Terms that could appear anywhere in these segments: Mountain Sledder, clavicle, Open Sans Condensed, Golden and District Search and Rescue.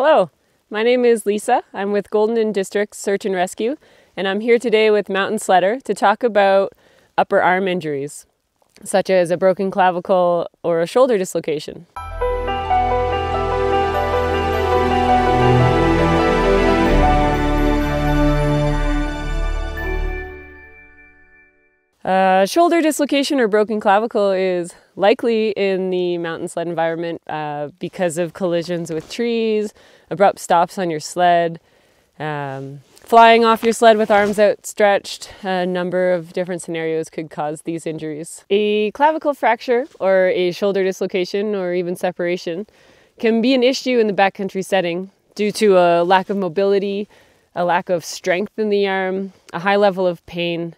Hello, my name is Lisa. I'm with Golden and District Search and Rescue, and I'm here today with Mountain Sledder to talk about upper arm injuries, such as a broken clavicle or a shoulder dislocation. Shoulder dislocation or broken clavicle is likely in the mountain sled environment because of collisions with trees, abrupt stops on your sled, flying off your sled with arms outstretched. A number of different scenarios could cause these injuries. A clavicle fracture or a shoulder dislocation or even separation can be an issue in the backcountry setting due to a lack of mobility, a lack of strength in the arm, a high level of pain,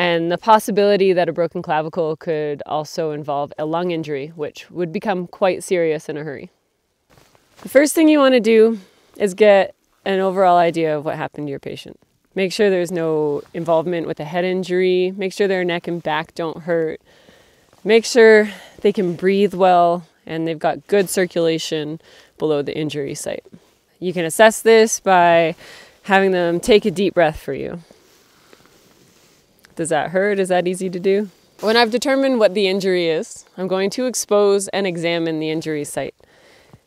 and the possibility that a broken clavicle could also involve a lung injury, which would become quite serious in a hurry. The first thing you want to do is get an overall idea of what happened to your patient. Make sure there's no involvement with a head injury. Make sure their neck and back don't hurt. Make sure they can breathe well and they've got good circulation below the injury site. You can assess this by having them take a deep breath for you. Does that hurt? Is that easy to do? When I've determined what the injury is, I'm going to expose and examine the injury site.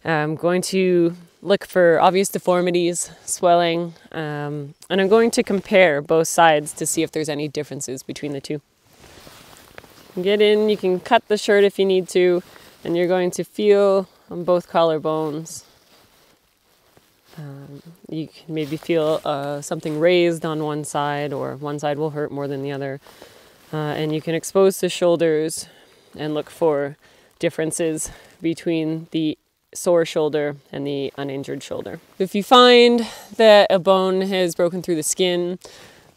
I'm going to look for obvious deformities, swelling, and I'm going to compare both sides to see if there's any differences between the two. Get in, you can cut the shirt if you need to, and you're going to feel on both collarbones. You can maybe feel something raised on one side, or one side will hurt more than the other. And you can expose the shoulders and look for differences between the sore shoulder and the uninjured shoulder. If you find that a bone has broken through the skin,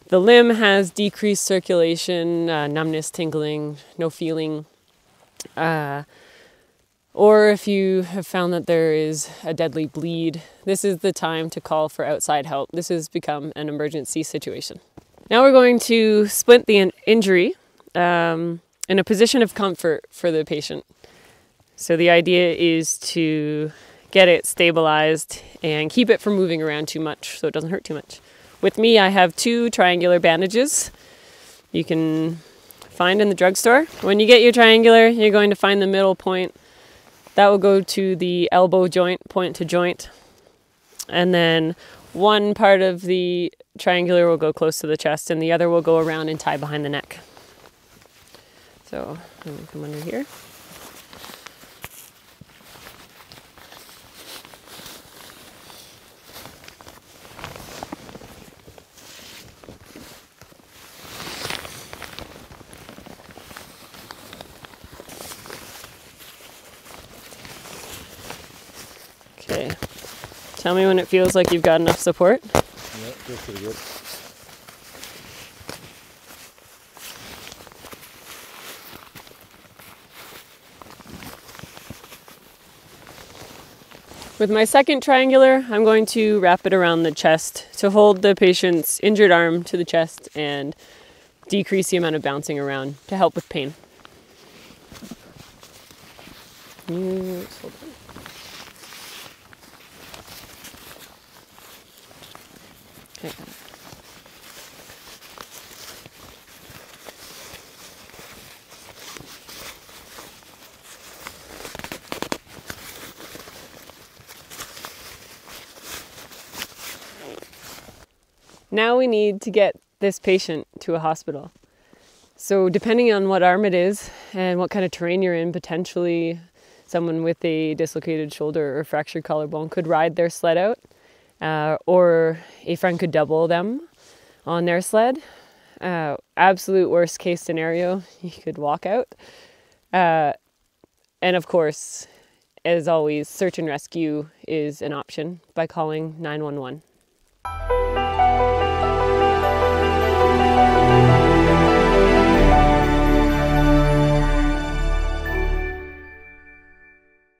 the limb has decreased circulation, numbness, tingling, no feeling, or if you have found that there is a deadly bleed, this is the time to call for outside help. This has become an emergency situation. Now we're going to splint the injury in a position of comfort for the patient. So the idea is to get it stabilized and keep it from moving around too much so it doesn't hurt too much. With me, I have two triangular bandages. You can find in the drugstore. When you get your triangular, you're going to find the middle point. That will go to the elbow joint, point to joint. And then one part of the triangular will go close to the chest and the other will go around and tie behind the neck. So I'm going to come under here. Okay, tell me when it feels like you've got enough support. Yeah, feels pretty good. With my second triangular, I'm going to wrap it around the chest to hold the patient's injured arm to the chest and decrease the amount of bouncing around to help with pain. Now we need to get this patient to a hospital. So depending on what arm it is and what kind of terrain you're in, potentially someone with a dislocated shoulder or fractured collarbone could ride their sled out. Or a friend could double them on their sled. Absolute worst case scenario, you could walk out. And of course, as always, search and rescue is an option by calling 911.